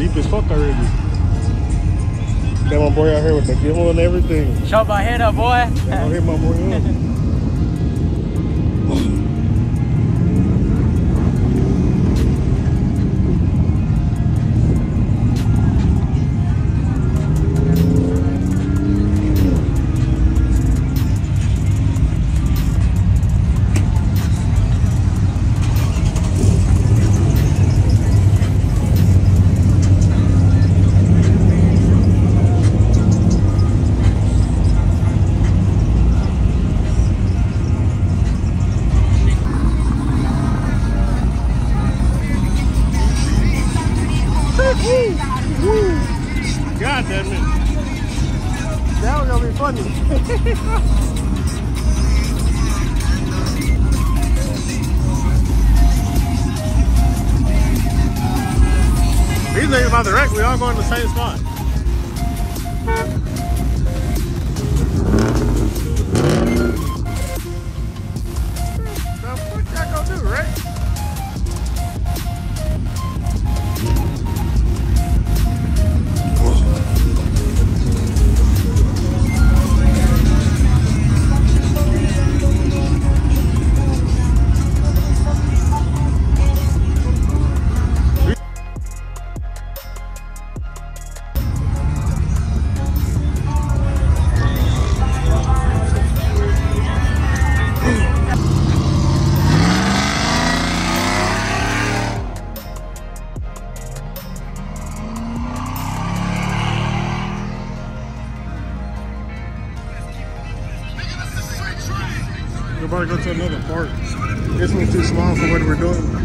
deep as fuck already. Got my boy out here with the gimbal and everything. Shut my head up, boy. Don't hit my boy up. God damn it. That was gonna be funny. These niggas about to wreck, we all going to the same spot. Now what y'all gonna do, right? We're about to go to another park. This one's too small for what we're doing.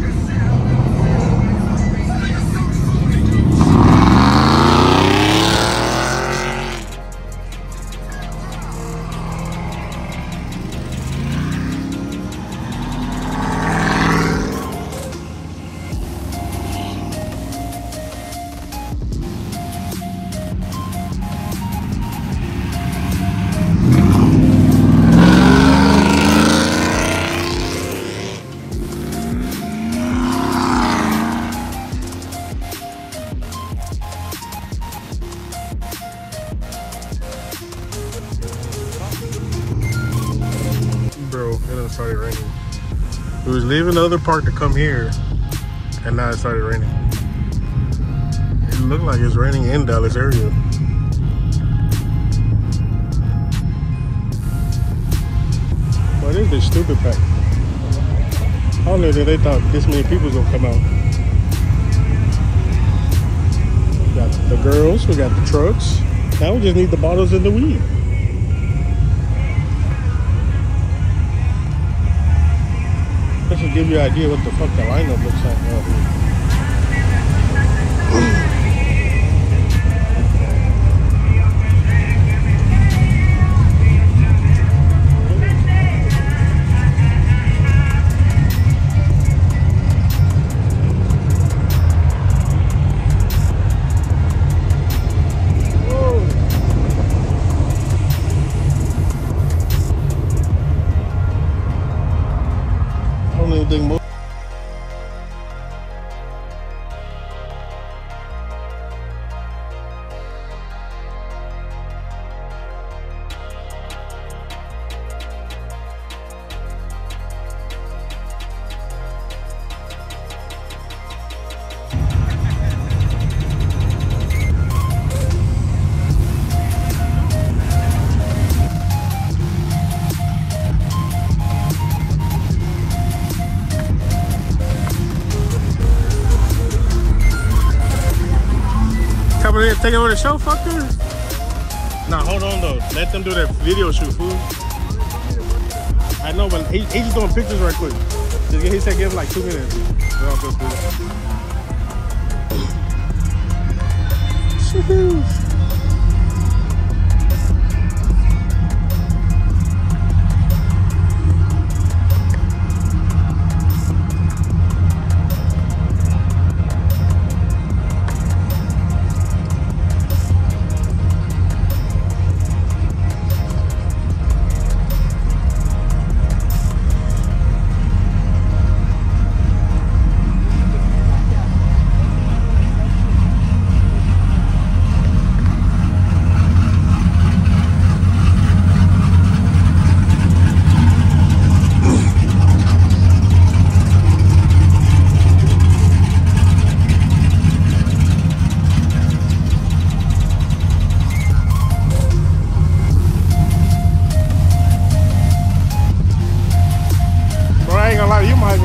Started raining. We was leaving the other park to come here, and now it started raining. It looked like it's raining in Dallas area. What is this stupid pack? I don't know that they thought this many people was gonna come out. We got the girls, we got the trucks. Now we just need the bottles and the weed. This will give you an idea what the fuck the lineup looks like out here. Whoa. I don't even think more. Take over the show, fucker. Nah, hold on though. Let them do their video shoot, fool. I know, but he just doing pictures right quick. Just he said give him like 2 minutes. They're all good, fool.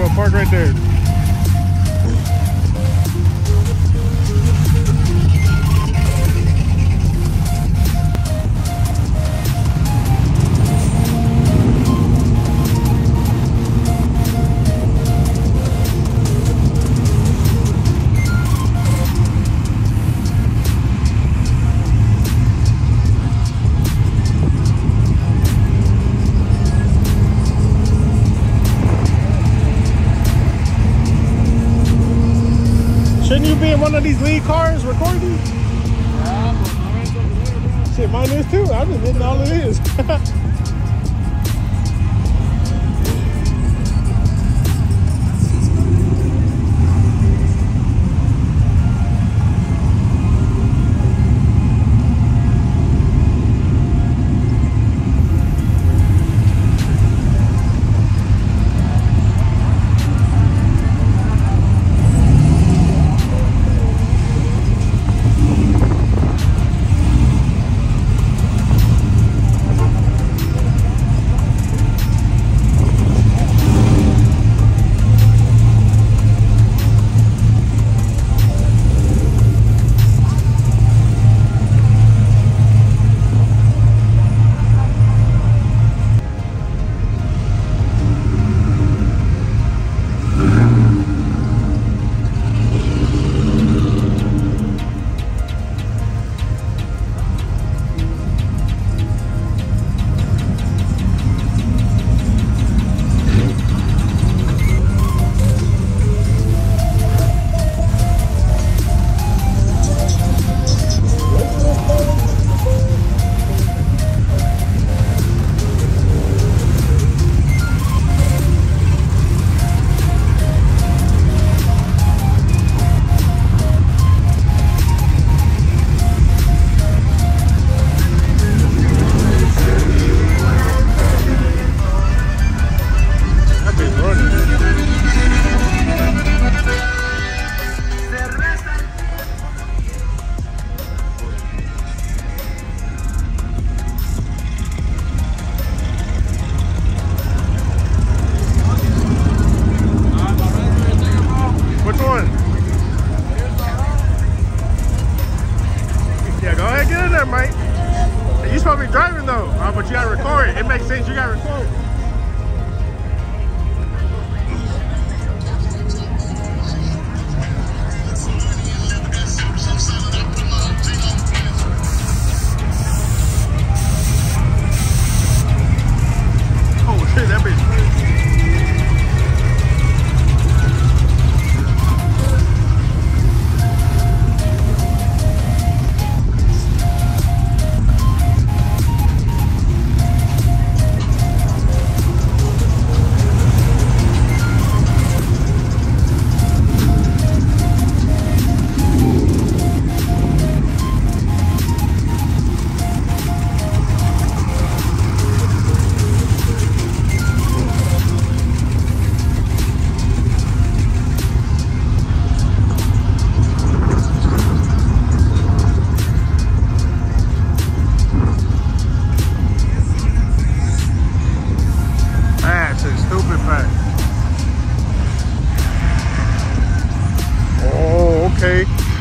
bro. Park right there. Shouldn't you be in one of these lead cars recording? Shit, mine is too. I'm just hitting all it is. But you gotta record it. It makes sense. You gotta record it. Oh shit, that bitch.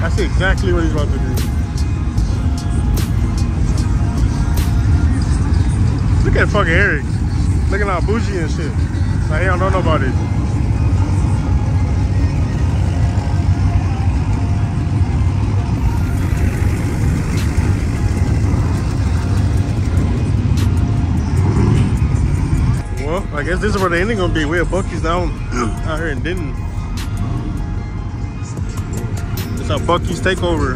That's exactly what he's about to do. Look at fucking Eric. Looking all bougie and shit. Like he don't know nobody. Well, I guess this is where the ending gonna be. We're at Buc-ee's down out here in Denton. A Buc-ee's takeover.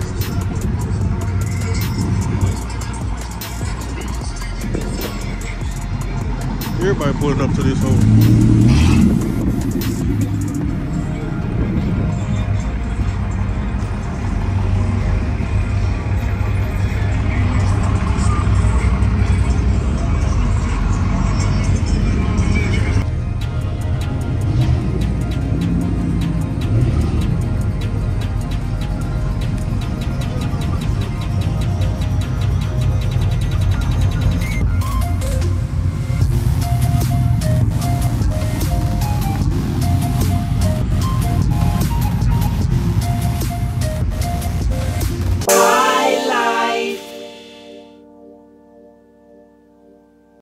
Everybody pulling up to this hole.